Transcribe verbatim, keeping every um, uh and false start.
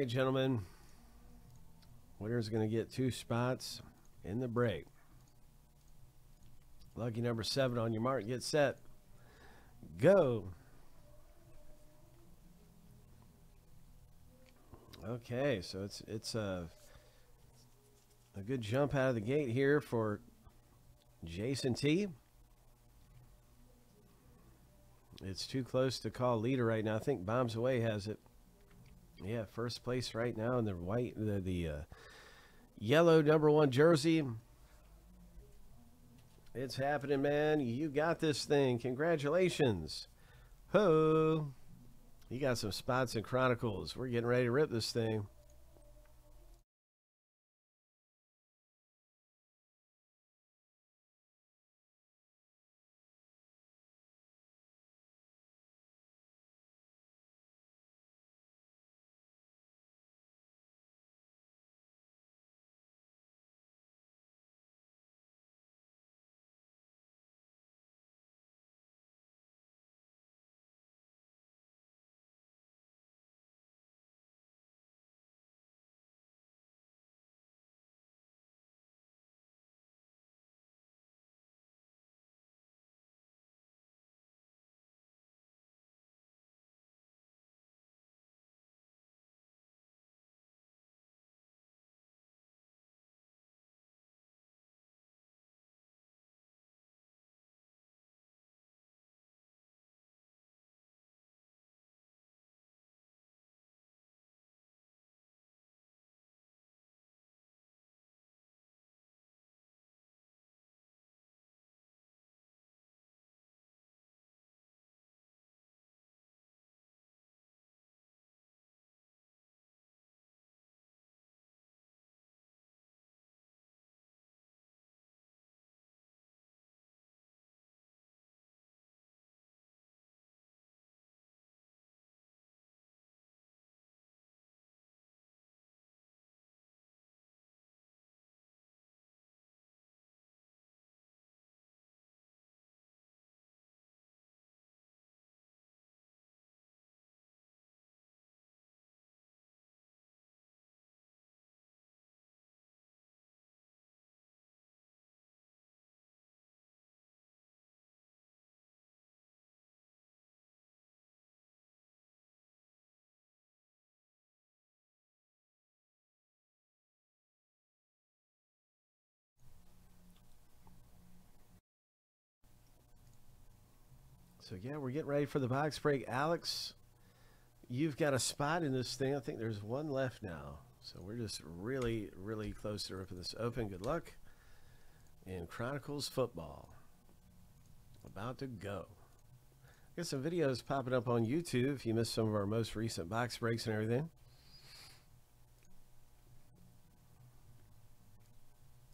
right, gentlemen, winner's going to get two spots in the break. Lucky number seven on your mark. Get set. Go. Okay, so it's it's a a good jump out of the gate here for Jason T. It's too close to call leader right now. I think Bombs Away has it. Yeah, first place right now in the white, the, the uh, yellow number one jersey. It's happening, man. You got this thing. Congratulations. Ho. You got some spots in Chronicles. We're getting ready to rip this thing. So, yeah, we're getting ready for the box break. Alex, you've got a spot in this thing. I think there's one left now. So, we're just really, really close to ripping this open. Good luck. And Chronicles Football. About to go. Got some videos popping up on YouTube if you missed some of our most recent box breaks and everything.